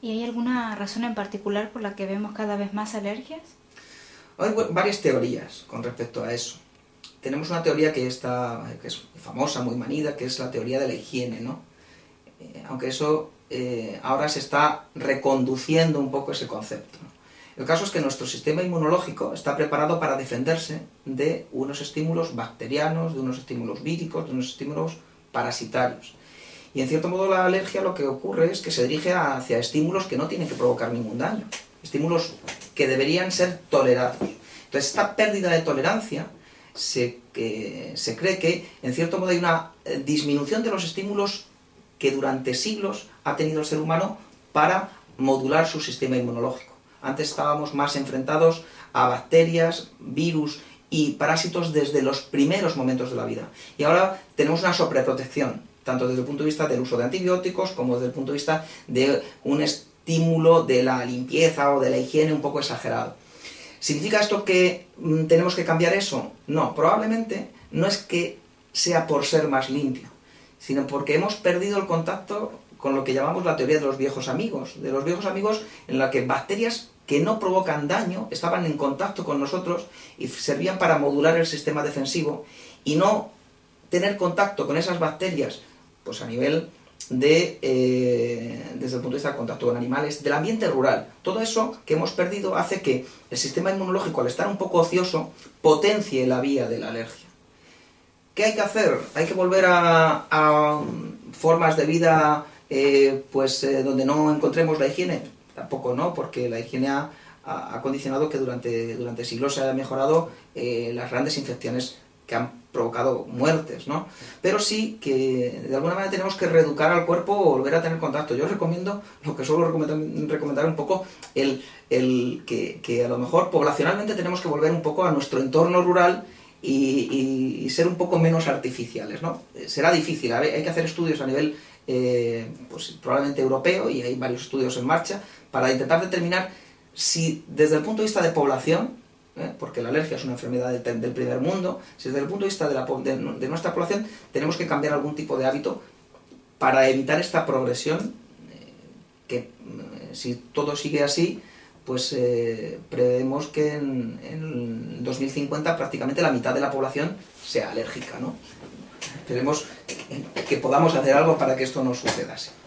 ¿Y hay alguna razón en particular por la que vemos cada vez más alergias? Hay varias teorías con respecto a eso. Tenemos una teoría que es famosa, muy manida, que es la teoría de la higiene, ¿no? Aunque eso ahora se está reconduciendo un poco ese concepto, ¿no? El caso es que nuestro sistema inmunológico está preparado para defenderse de unos estímulos bacterianos, de unos estímulos víricos, de unos estímulos parasitarios. Y en cierto modo la alergia lo que ocurre es que se dirige hacia estímulos que no tienen que provocar ningún daño, estímulos que deberían ser tolerados. Entonces esta pérdida de tolerancia se cree que en cierto modo hay una disminución de los estímulos que durante siglos ha tenido el ser humano para modular su sistema inmunológico. Antes estábamos más enfrentados a bacterias, virus y parásitos desde los primeros momentos de la vida. Y ahora tenemos una sobreprotección, tanto desde el punto de vista del uso de antibióticos como desde el punto de vista de un estímulo de la limpieza o de la higiene un poco exagerado. ¿Significa esto que tenemos que cambiar eso? No, probablemente no es que sea por ser más limpio, sino porque hemos perdido el contacto con lo que llamamos la teoría de los viejos amigos, en la que bacterias que no provocan daño estaban en contacto con nosotros y servían para modular el sistema defensivo, y no tener contacto con esas bacterias, pues a nivel de, desde el punto de vista del contacto con animales, del ambiente rural. Todo eso que hemos perdido hace que el sistema inmunológico, al estar un poco ocioso, potencie la vía de la alergia. ¿Qué hay que hacer? Hay que volver a formas de vida donde no encontremos la higiene. Tampoco no, porque la higiene ha condicionado que durante siglos se haya mejorado las grandes infecciones que han provocado muertes, ¿no? Pero sí que de alguna manera tenemos que reeducar al cuerpo o volver a tener contacto. Yo recomiendo, lo que suelo recomendar un poco, que a lo mejor poblacionalmente tenemos que volver un poco a nuestro entorno rural y ser un poco menos artificiales, ¿no? Será difícil, hay que hacer estudios a nivel probablemente europeo, y hay varios estudios en marcha para intentar determinar si desde el punto de vista de población, porque la alergia es una enfermedad del primer mundo, si desde el punto de vista de nuestra población tenemos que cambiar algún tipo de hábito para evitar esta progresión, que si todo sigue así, pues prevemos que en 2050 prácticamente la mitad de la población sea alérgica, ¿no? Esperemos que podamos hacer algo para que esto no suceda así.